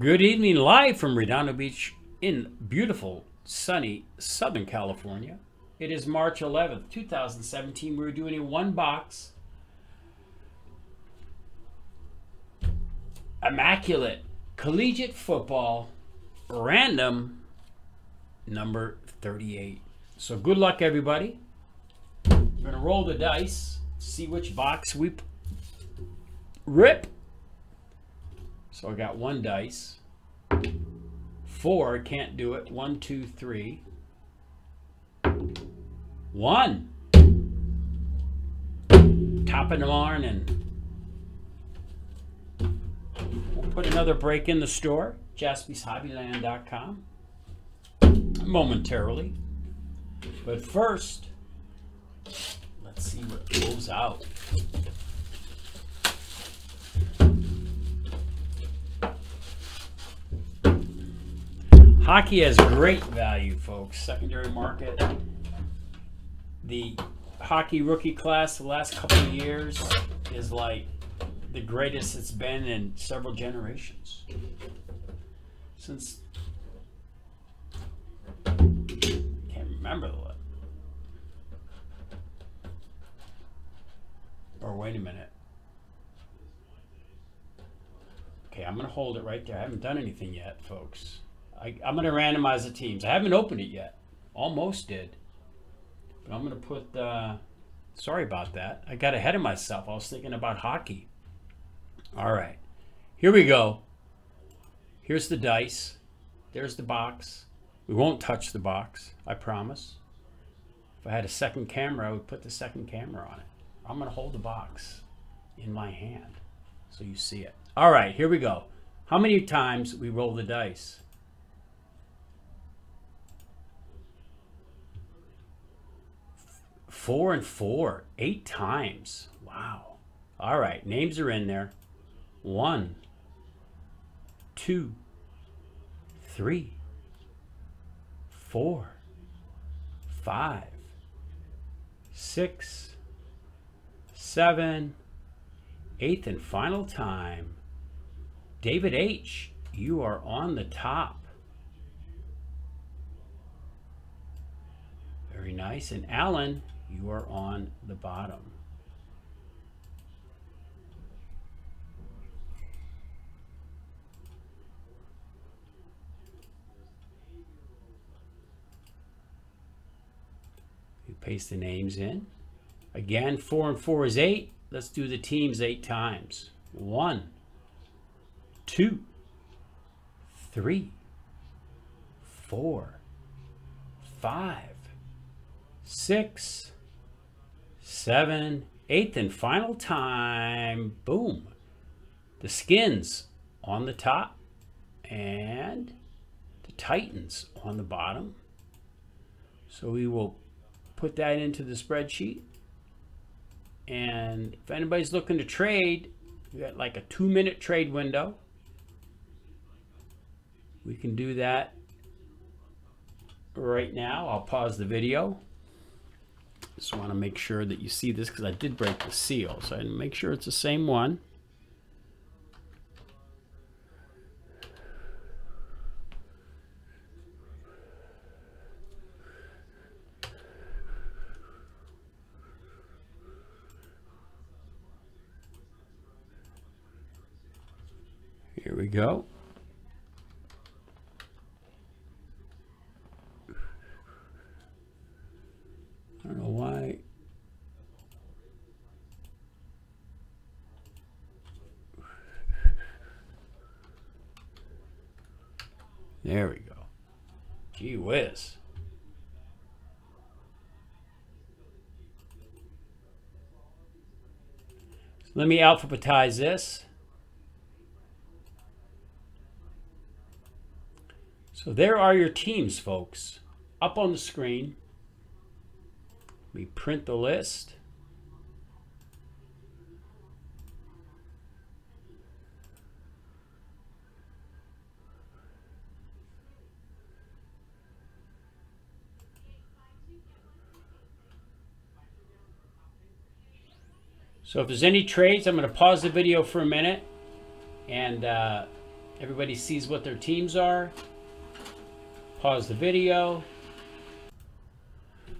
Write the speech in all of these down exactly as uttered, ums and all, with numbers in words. Good evening, live from Redondo Beach in beautiful, sunny Southern California. It is March eleventh, two thousand seventeen. We're doing a one box Immaculate Collegiate Football Random number thirty-eight. So good luck, everybody. We're gonna roll the dice, see which box we rip. So I got one dice, four, can't do it, one, two, three, one. Top of the morning. We'll put another break in the store, Jaspys Hobbyland dot com, momentarily. But first, let's see what goes out. Hockey has great value, folks. Secondary market. The hockey rookie class the last couple of years is like the greatest it's been in several generations. Since, I can't remember the last. Or wait a minute. Okay, I'm gonna hold it right there. I haven't done anything yet, folks. I, I'm going to randomize the teams. I haven't opened it yet. Almost did. But I'm going to put... Uh, sorry about that. I got ahead of myself. I was thinking about hockey. All right. Here we go. Here's the dice. There's the box. We won't touch the box. I promise. If I had a second camera, I would put the second camera on it. I'm going to hold the box in my hand so you see it. All right. Here we go. How many times we roll the dice? Four and four, eight times. Wow. All right, names are in there. One, two, three, four, five, six, seven, eighth and final time. David H., you are on the top. Very nice. And Alan, you are on the bottom. You paste the names in. Again, four and four is eight. Let's do the teams eight times. One, two, three, four, five, six, seven, eighth and final time. Boom. The Skins on the top and the Titans on the bottom. So we will put that into the spreadsheet. And if anybody's looking to trade, we got like a two minute trade window. We can do that right now. I'll pause the video. Just want to make sure that you see this because I did break the seal. So I make sure it's the same one. Here we go. I don't know why. There we go. Gee whiz. So let me alphabetize this. So there are your teams, folks, up on the screen. We print the list. So if there's any trades, I'm going to pause the video for a minute and uh, Everybody sees what their teams are. Pause the video.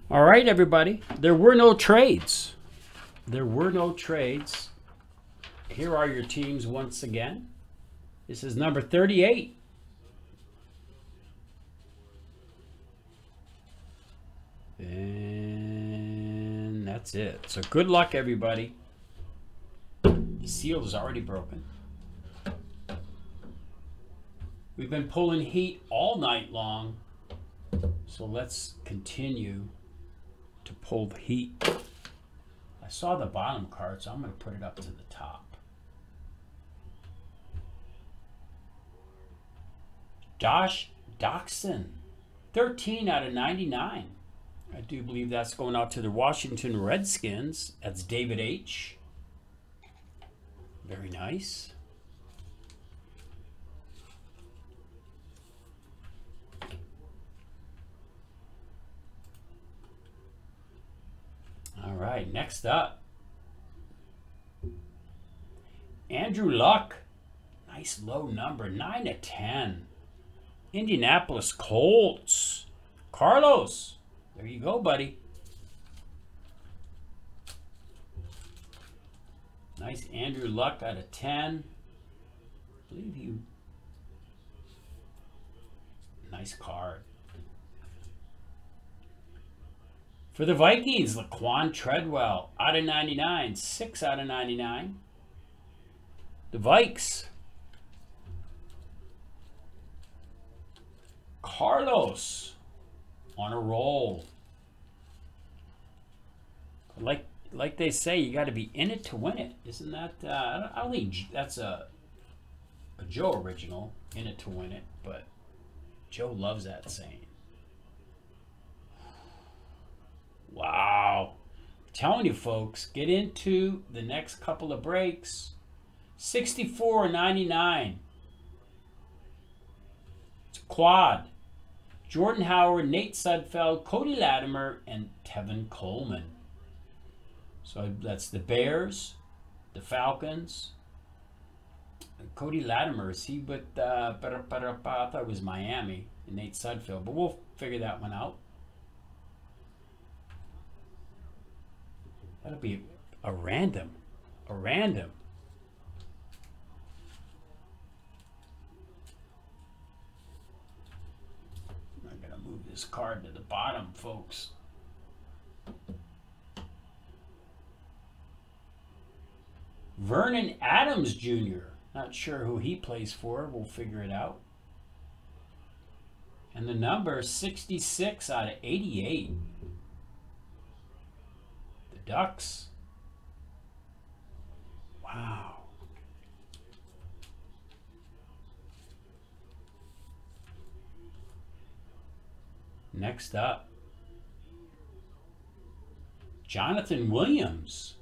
All right, everybody. There were no trades. There were no trades. Here are your teams once again. This is number thirty-eight. And that's it. So good luck, everybody. The seal is already broken. We've been pulling heat all night long, so let's continue to pull the heat. I saw the bottom card, so I'm going to put it up to the top. Josh Doxson, thirteen out of ninety-nine. I do believe that's going out to the Washington Redskins. That's David H. Very nice. All right, next up, Andrew Luck. Nice low number, nine of ten. Indianapolis Colts. Carlos, there you go, buddy. Nice Andrew Luck out of ten. I believe you. Nice card. For the Vikings, Laquan Treadwell, out of ninety-nine, six out of ninety-nine. The Vikes. Carlos on a roll. Like like they say, you got to be in it to win it. Isn't that, uh, I, don't, I don't think that's a, a Joe original, in it to win it, but Joe loves that saying. Wow. I'm telling you, folks, get into the next couple of breaks. sixty-four ninety-nine. It's a quad. Jordan Howard, Nate Sudfeld, Cody Latimer, and Tevin Coleman. So that's the Bears, the Falcons. And Cody Latimer, is he with, uh, I thought it was Miami, and Nate Sudfeld, but we'll figure that one out. That'll be a random, a random. I'm gonna move this card to the bottom, folks. Vernon Adams Junior Not sure who he plays for. We'll figure it out. And the number sixty-six out of eighty-eight. Ducks. Wow. Next up, Jonathan Williams.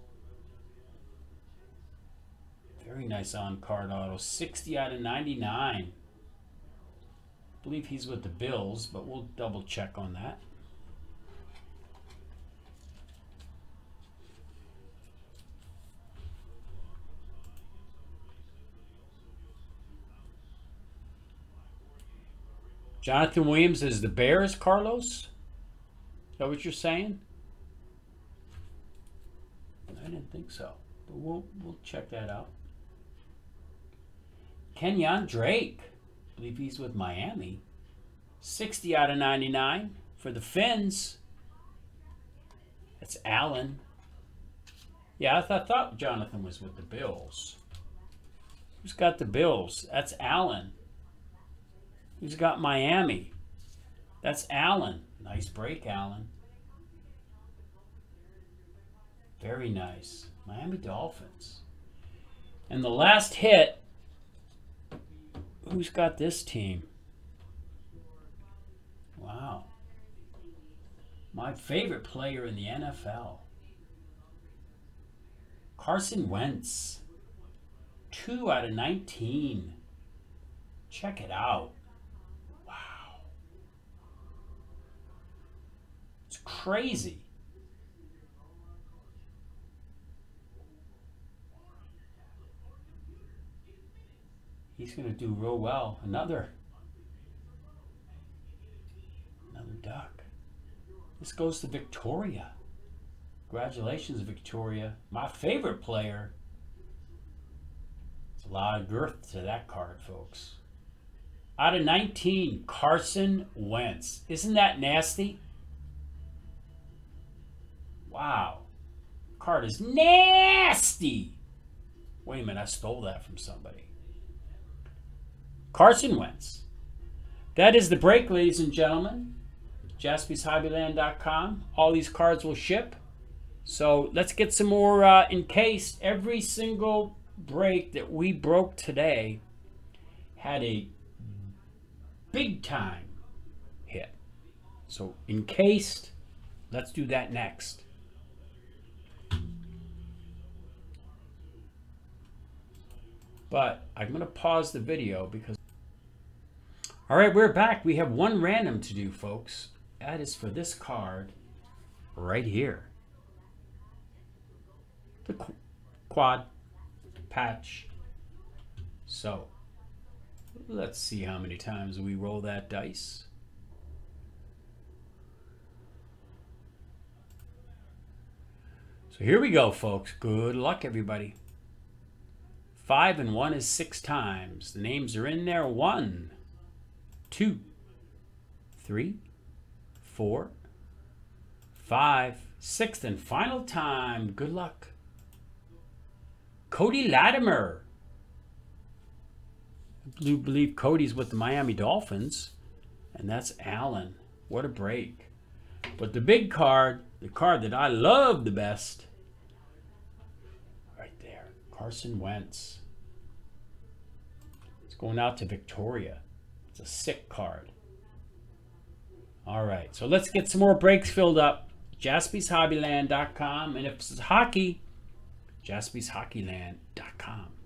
Very nice on-card auto, sixty out of ninety-nine. I believe he's with the Bills, but we'll double check on that. Jonathan Williams is the Bears, Carlos? Is that what you're saying? I didn't think so, but we'll, we'll check that out. Kenyon Drake, I believe he's with Miami. sixty out of ninety-nine for the Fins. That's Allen. Yeah, I, th I thought Jonathan was with the Bills. Who's got the Bills? That's Allen. Who's got Miami? That's Allen. Nice break, Allen. Very nice. Miami Dolphins. And the last hit, who's got this team? Wow. My favorite player in the N F L. Carson Wentz. two out of nineteen. Check it out. Crazy. He's going to do real well. Another. Another duck. This goes to Victoria. Congratulations, Victoria. My favorite player. It's a lot of girth to that card, folks. Out of nineteen, Carson Wentz. Isn't that nasty? Wow. Card is nasty. Wait a minute, I stole that from somebody. Carson Wentz. That is the break, ladies and gentlemen. Jaspys Hobbyland dot com. All these cards will ship. So let's get some more uh, encased. Every single break that we broke today had a big time hit. So encased, let's do that next. But I'm going to pause the video because... All right, we're back. We have one random to do, folks. That is for this card right here. The qu quad patch. So let's see how many times we roll that dice. So here we go, folks. Good luck, everybody. Five and one is six times. The names are in there. One, two, three, four, five. Sixth and final time. Good luck. Cody Latimer. I do believe Cody's with the Miami Dolphins. And that's Allen. What a break. But the big card, the card that I love the best, right there, Carson Wentz. It's going out to Victoria. It's a sick card. All right, so let's get some more breaks filled up. Jaspys Hobbyland dot com. And if it's hockey, Jaspys Hockeyland dot com.